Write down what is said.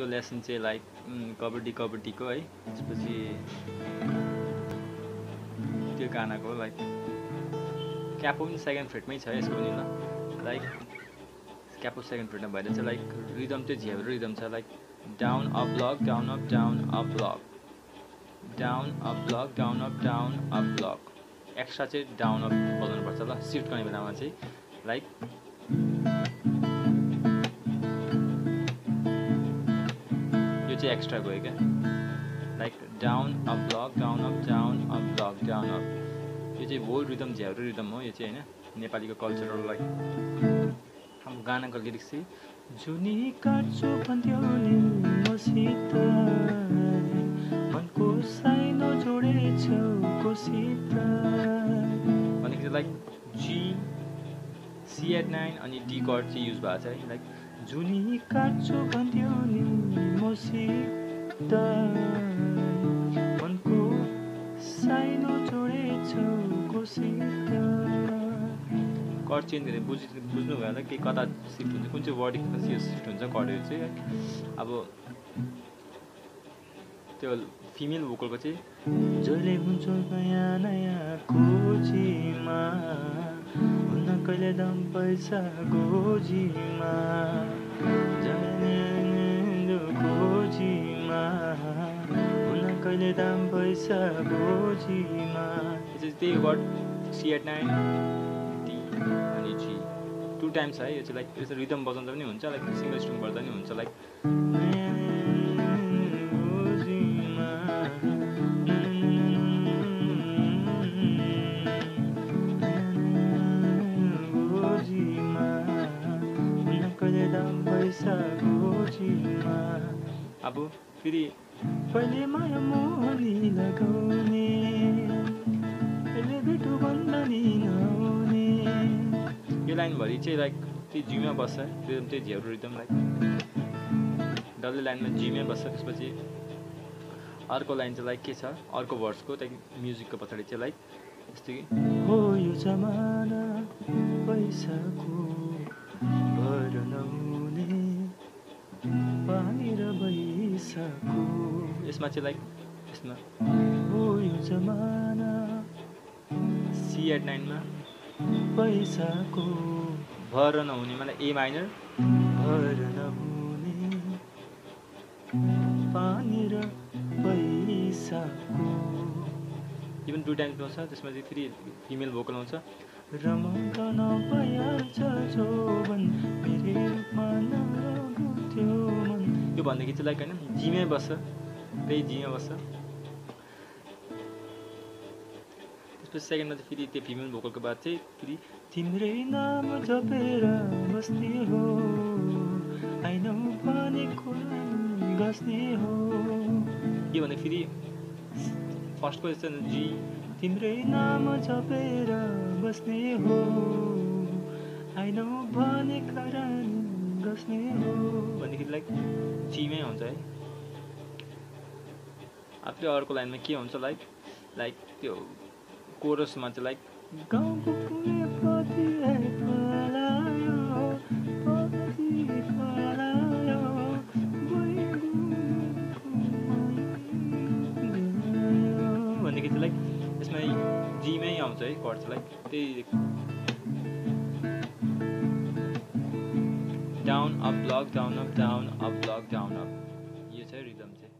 यो लेसन चाहिँ लाइक कबड्डी कबड्डी को है त्यसपछि त्यो गानाको लाइक क्यापो पनि सेकेन्ड फ्रेटमै छ यसको नि ल लाइक क्यापो सेकेन्ड फ्रेटमा भएर चाहिँ लाइक रिदम चाहिँ झ्याब्रो रिदम छ like down up block down up block extra चाहिँ डाउन अप बजाउनु पर्छ ल सिफ्ट गर्ने बेलामा चाहिँ लाइक एक्स्ट्रा गयो क्या like down up block down up यो चाहिँ होल रिदम झ्याउरो रिदम हो यो चाहिँ हैन नेपालीको कल्चरल लाइक हाम्रो गानाको लिरिक्स जुनी काट्छु भन्थ्यो नि मसित मनको साइनो जोडेछौ कोसित भनेको लाइक जी सी एट 9 अनि डी कर्ड चाहिँ युज भएको छ लाइक जुनी काट्छु भन्थ्यो नि मसित मनको साइनो जोडेछौ कोसित कर्ड चेन्ज गर्ने बुझ्नु भयो होला के कता सिफ्ट हुन्छ कुन चाहिँ वर्ड कसरी सिफ्ट हुन्छ कर्डहरु चाहिँ अब त्यो फिमेल भोकलको चाहिँ जहिले हुन्छ नयाँ नयाँ खोजीमा कहिले दम पैसा गोजीमा जानेन्दो खोजीमा हुन कहिले दम पैसा गोजीमा is the word C add 9 D अनि जी टु टाइम्स है यो चाहिँ लाइक यसरी रिदम बजाउँदा पनि हुन्छ लाइक सिंगल स्ट्रिङ गर्दा पनि हुन्छ लाइक गोजीमा अब फेरि पहिले माया मोहनी लगाउने पहिले भेटु बन्दनी नहुने यो लाइन भरि चाहिँ लाइक त्यो जिमै बस्छ त्यो झ्याउरो रिदम लाइक डल्लै लाइनमा जिमै बस्छ त्यसपछि अर्को लाइन चाहिँ लाइक के छ अर्को भर्सको त्यहाँदेखि म्युजिकको पछाडि चाहिँ लाइक यस्तो कि हो यो जमाना पैसाको भर नहुने बाहिर भइसको यसमा चाहिँ लाइक यसमा हो यो जमाना सी एट 9 मा पैसाको भर नहुने मलाई ए माइनर भर नहुने बाहिर भइसको इभन टु टाइम्स आउँछ त्यसमा चाहिँ फेरि फिमेल भोकल आउँछ रमाउन भइहाल्छ जोवन मेरो मनमा यो भन्दाखेरि चाहिँ लाइक हैन जिमै बस्छ त्यही जिमै बस्छ त्यसपछि सेकेन्डमा चाहिँ फेरि त्यो फिमेल भोकलको बाद चाहिँ फेरि तिम्रै नाम जपेर बस्ने हो आइनौ भनेको गास्ने हो के भने फेरि फर्स्टको जस्तो जी तिम्रै नाम जपेर बस्ने हो आइनौ भनेको बस्ने हो भनेदेखि लाइक जीमै हुन्छ है अब त्यो अर्को लाइनमा के हुन्छ लाइक लाइक त्यो कोरसमा चाहिँ लाइक गाउँको कुनै पति फलायो पति फलायो भनेदेखि चाहिँ लाइक यसमा जीमै आउँछ है कर्ड लाइक त्यही down up block down up यो चाहिँ रिदम चाहिँ